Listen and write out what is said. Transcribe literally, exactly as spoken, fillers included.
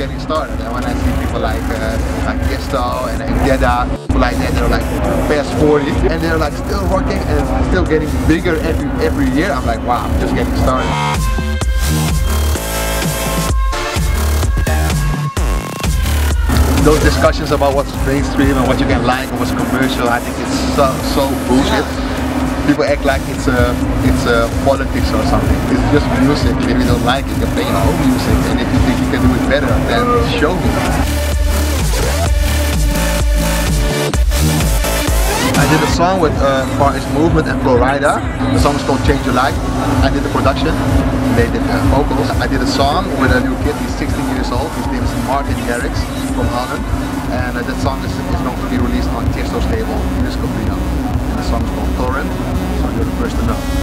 getting started. And when I see people like uh, like Tiesto and, and Geda, people like that, they're like past forty and they're like still working and still getting bigger every every year. I'm like, wow, I'm just getting started. Those discussions about what's mainstream and what you can like and what's commercial, I think it's so, so bullshit. People act like it's a, it's a politics or something. It's just music. If you don't like it, you play your own music. And if you think you can do it better, then show me. I did a song with uh, Far East Movement and Florida. The song is called Change Your Life. I did the production. They did uh, vocals. I did a song with a new kid, he's sixteen years old, his name is Martin Garrix from Holland, and uh, that song is, is going to be released on Tiesto's label, this company, and the song is called Torrent, so you're the first to know.